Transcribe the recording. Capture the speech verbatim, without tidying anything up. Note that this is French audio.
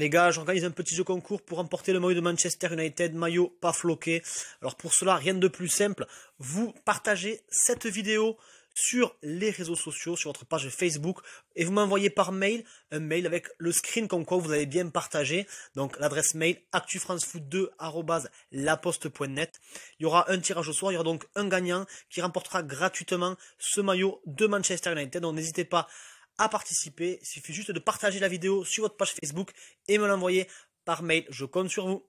Les gars, j'organise un petit jeu concours pour remporter le maillot de Manchester United, maillot pas floqué. Alors pour cela, rien de plus simple, vous partagez cette vidéo sur les réseaux sociaux, sur votre page Facebook, et vous m'envoyez par mail un mail avec le screen comme quoi vous avez bien partagé. Donc l'adresse mail actufrancefoot deux arobase laposte point net. Il y aura un tirage au soir, il y aura donc un gagnant qui remportera gratuitement ce maillot de Manchester United. Donc n'hésitez pas à participer, il suffit juste de partager la vidéo sur votre page Facebook et me l'envoyer par mail. Je compte sur vous.